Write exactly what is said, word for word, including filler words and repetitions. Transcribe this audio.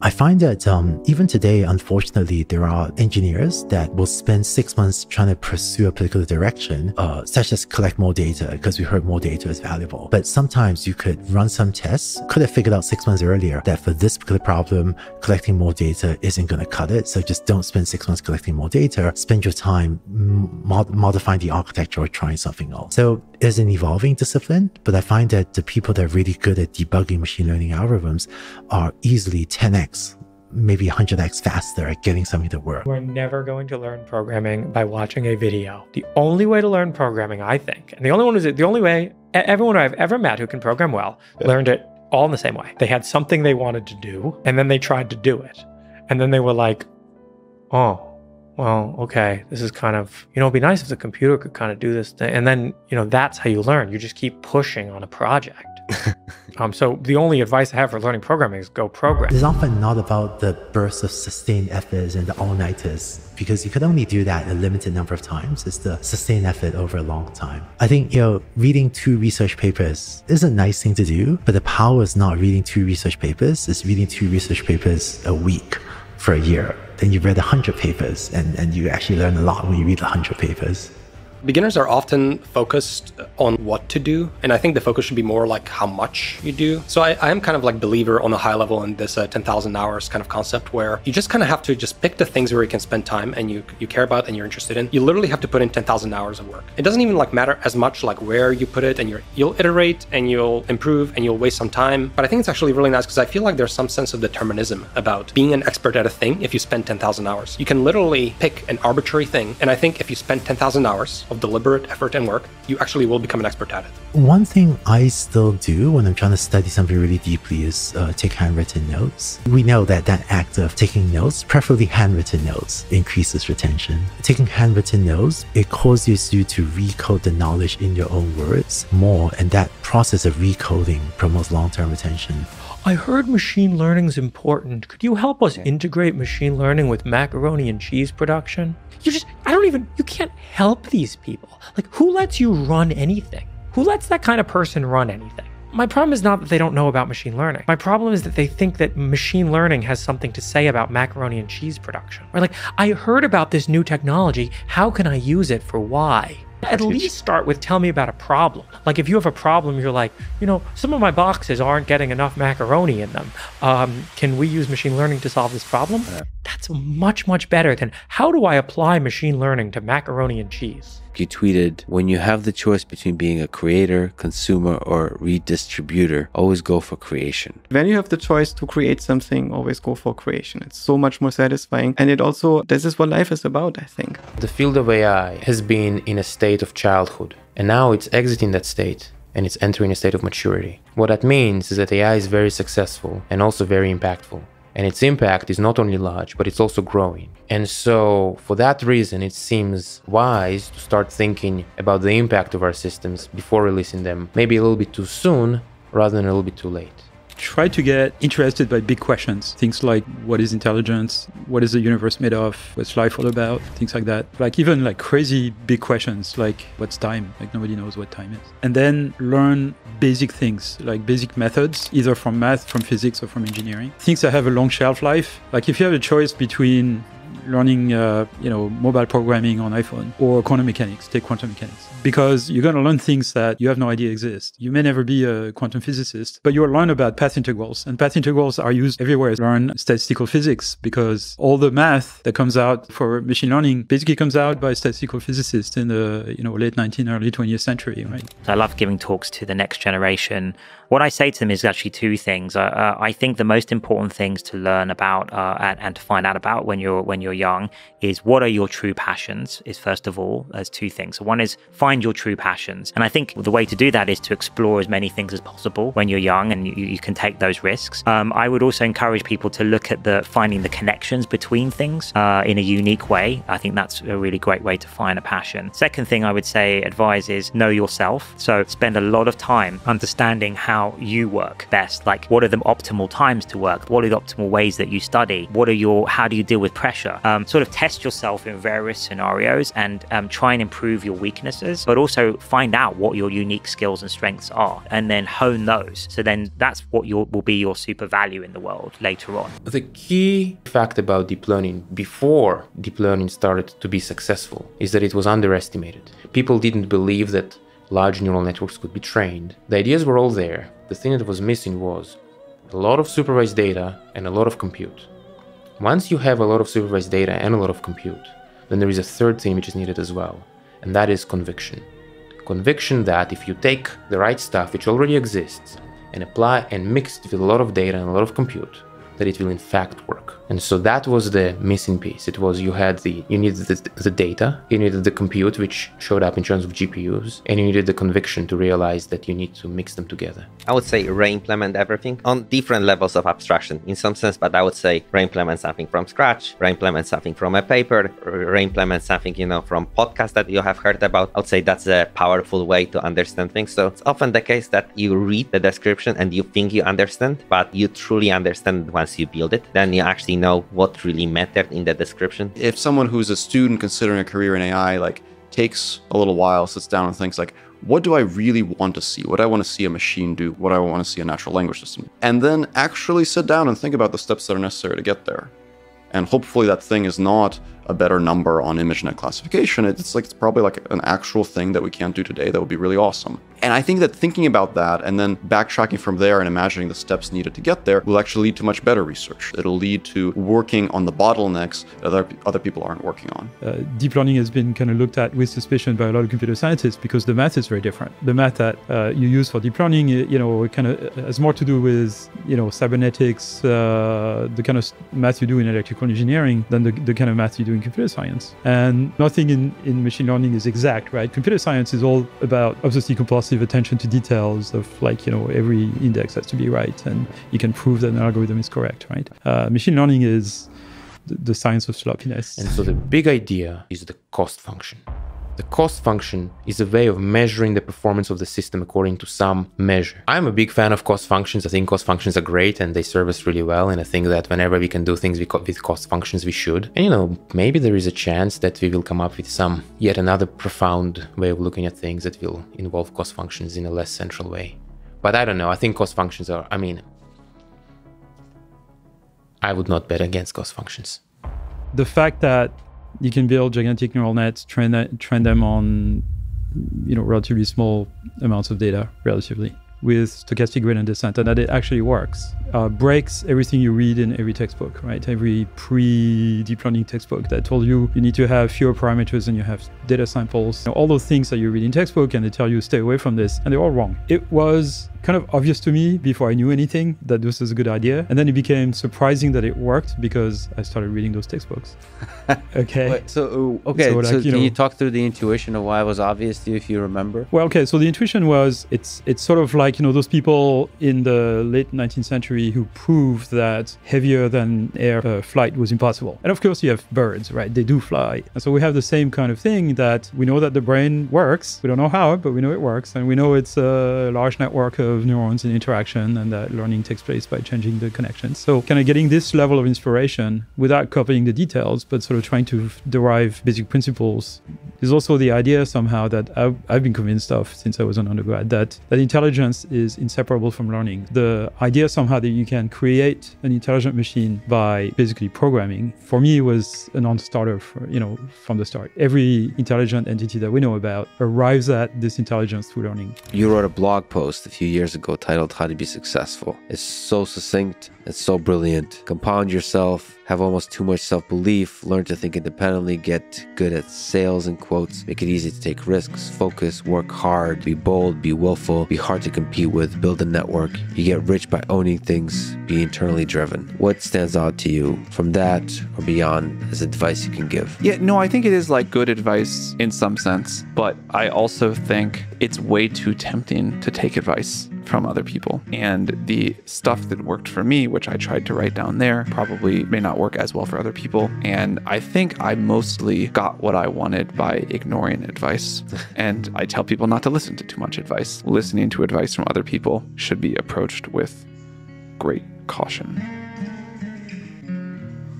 I find that um, even today, unfortunately, there are engineers that will spend six months trying to pursue a particular direction, uh, such as collect more data, because we heard more data is valuable. But sometimes you could run some tests, could have figured out six months earlier that for this particular problem, collecting more data isn't going to cut it. So just don't spend six months collecting more data. Spend your time mod modifying the architecture or trying something else. So it's an evolving discipline, but I find that the people that are really good at debugging machine learning algorithms are easily ten X, maybe one hundred X faster at getting something to work. We're never going to learn programming by watching a video. The only way to learn programming, I think, and the only one who's the only way everyone I've ever met who can program well learned it all in the same way. They had something they wanted to do, and then they tried to do it, and then they were like, "Oh, well, okay, this is kind of, you know, it'd be nice if the computer could kind of do this thing." And then, you know, that's how you learn. You just keep pushing on a project. um, so the only advice I have for learning programming is go program. It's often not about the bursts of sustained efforts and the all-nighters, because you could only do that a limited number of times. It's the sustained effort over a long time. I think, you know, reading two research papers is a nice thing to do, but the power is not reading two research papers. It's reading two research papers a week for a year. Then you read one hundred papers, and, and you actually learn a lot when you read one hundred papers. Beginners are often focused on what to do, and I think the focus should be more like how much you do. So I, I am kind of like believer on a high level in this uh, ten thousand hours kind of concept, where you just kind of have to just pick the things where you can spend time and you, you care about and you're interested in. You literally have to put in ten thousand hours of work. It doesn't even like matter as much like where you put it, and you're, you'll iterate and you'll improve and you'll waste some time. But I think it's actually really nice, because I feel like there's some sense of determinism about being an expert at a thing if you spend ten thousand hours. You can literally pick an arbitrary thing, and I think if you spend ten thousand hours of deliberate effort and work, you actually will become an expert at it. One thing I still do when I'm trying to study something really deeply is uh, take handwritten notes. We know that that act of taking notes, preferably handwritten notes, increases retention. Taking handwritten notes, it causes you to recode the knowledge in your own words more, and that process of recoding promotes long-term retention. I heard machine learning is important. Could you help us integrate machine learning with macaroni and cheese production? You just, I don't even, you can't help these people. Like, who lets you run anything? Who lets that kind of person run anything? My problem is not that they don't know about machine learning. My problem is that they think that machine learning has something to say about macaroni and cheese production. Or like, I heard about this new technology. How can I use it for why? At least start with, tell me about a problem. Like, if you have a problem, you're like, you know, some of my boxes aren't getting enough macaroni in them. Um, can we use machine learning to solve this problem? That's much, much better than, how do I apply machine learning to macaroni and cheese? You tweeted, when you have the choice between being a creator, consumer, or redistributor, always go for creation. When you have the choice to create something, always go for creation. It's so much more satisfying. And it also, this is what life is about, I think. The field of A I has been in a state of childhood, and now it's exiting that state, and it's entering a state of maturity. What that means is that A I is very successful and also very impactful. And its impact is not only large, but it's also growing. And so for that reason, it seems wise to start thinking about the impact of our systems before releasing them, maybe a little bit too soon rather than a little bit too late. Try to get interested by big questions, things like, what is intelligence? What is the universe made of? What's life all about? Things like that. Like, even like crazy big questions, like, what's time? Like, nobody knows what time is. And then learn basic things, like basic methods, either from math, from physics, or from engineering. Things that have a long shelf life. Like, if you have a choice between learning, uh, you know, mobile programming on iPhone, or quantum mechanics, take quantum mechanics, because you're going to learn things that you have no idea exist. You may never be a quantum physicist, but you'll learn about path integrals, and path integrals are used everywhere. Learn statistical physics, because all the math that comes out for machine learning basically comes out by statistical physicists in the, you know, late nineteenth, early twentieth century, right? I love giving talks to the next generation. What I say to them is actually two things. Uh, I think the most important things to learn about uh, and, and to find out about when you're, when you're young is, what are your true passions, is first of all. There's two things. So one is, find your true passions. And I think the way to do that is to explore as many things as possible when you're young, and you, you can take those risks. Um, I would also encourage people to look at the finding the connections between things uh, in a unique way. I think that's a really great way to find a passion. Second thing I would say, advise, is know yourself. So spend a lot of time understanding how you work best. Like, what are the optimal times to work? What are the optimal ways that you study? What are your, how do you deal with pressure? future. Um, sort of test yourself in various scenarios and um, try and improve your weaknesses, but also find out what your unique skills and strengths are and then hone those. So then that's what your, will be your super value in the world later on. The key fact about deep learning before deep learning started to be successful is that it was underestimated. People didn't believe that large neural networks could be trained. The ideas were all there. The thing that was missing was a lot of supervised data and a lot of compute. Once you have a lot of supervised data and a lot of compute, then there is a third thing which is needed as well, and that is conviction. Conviction that if you take the right stuff which already exists and apply and mix it with a lot of data and a lot of compute, that it will in fact work. And so that was the missing piece. It was you had the, you needed the, the data, you needed the compute which showed up in terms of G P Us, and you needed the conviction to realize that you need to mix them together. I would say re-implement everything on different levels of abstraction in some sense, but I would say re-implement something from scratch, re-implement something from a paper, re-implement something, you know, from podcasts that you have heard about. I would say that's a powerful way to understand things. So it's often the case that you read the description and you think you understand, but you truly understand when you build it, then you actually know what really mattered in the description. If someone who's a student considering a career in A I, like, takes a little while, sits down and thinks like, what do I really want to see? What do I want to see a machine do? What do I want to see a natural language system do? And then actually sit down and think about the steps that are necessary to get there. And hopefully that thing is not a better number on ImageNet classification. It's like, it's probably like an actual thing that we can't do today that would be really awesome. And I think that thinking about that and then backtracking from there and imagining the steps needed to get there will actually lead to much better research. It'll lead to working on the bottlenecks that other, other people aren't working on. Uh, deep learning has been kind of looked at with suspicion by a lot of computer scientists because the math is very different. The math that uh, you use for deep learning, you know, kind of has more to do with, you know, cybernetics, uh, the kind of math you do in electrical engineering than the, the kind of math you do in computer science. And nothing in, in machine learning is exact, right? Computer science is all about obviously compulsive attention to details of, like, you know, every index has to be right and you can prove that an algorithm is correct, right? Uh, machine learning is the, the science of sloppiness. And so the big idea is the cost function. The cost function is a way of measuring the performance of the system according to some measure. I'm a big fan of cost functions. I think cost functions are great and they serve us really well. And I think that whenever we can do things with cost functions, we should. And, you know, maybe there is a chance that we will come up with some yet another profound way of looking at things that will involve cost functions in a less central way. But I don't know. I think cost functions are, I mean, I would not bet against cost functions. The fact that you can build gigantic neural nets, train, that, train them on, you know, relatively small amounts of data, relatively, with stochastic gradient descent, and that it actually works. Uh, breaks everything you read in every textbook, right? Every pre-deep learning textbook that told you you need to have fewer parameters and you have data samples. You know, all those things that you read in textbook and they tell you stay away from this, and they're all wrong. It was kind of obvious to me before I knew anything that this was a good idea. And then it became surprising that it worked because I started reading those textbooks. Okay. Wait, so, okay. So, like, so you know, can you talk through the intuition of why it was obvious to you, if you remember? Well, okay. So the intuition was, it's, it's sort of like, you know, those people in the late nineteenth century who proved that heavier than air uh, flight was impossible. And of course you have birds, right? They do fly. And so we have the same kind of thing that we know that the brain works. We don't know how, but we know it works. And we know it's a large network of of neurons in interaction and that learning takes place by changing the connections. So kind of getting this level of inspiration without copying the details, but sort of trying to derive basic principles. There's also the idea somehow that I've, I've been convinced of since I was an undergrad that, that intelligence is inseparable from learning. The idea somehow that you can create an intelligent machine by basically programming, for me, was a non-starter, you know, from the start. Every intelligent entity that we know about arrives at this intelligence through learning. You wrote a blog post a few years years ago titled How to Be Successful. It's so succinct, it's so brilliant. Compound yourself, have almost too much self-belief, learn to think independently, get good at sales and quotes, make it easy to take risks, focus, work hard, be bold, be willful, be hard to compete with, build a network. You get rich by owning things, be internally driven. What stands out to you from that or beyond as advice you can give? Yeah, no, I think it is like good advice in some sense, but I also think it's way too tempting to take advice from other people. And the stuff that worked for me, which I tried to write down there, probably may not work as well for other people. And I think I mostly got what I wanted by ignoring advice. And I tell people not to listen to too much advice. Listening to advice from other people should be approached with great caution.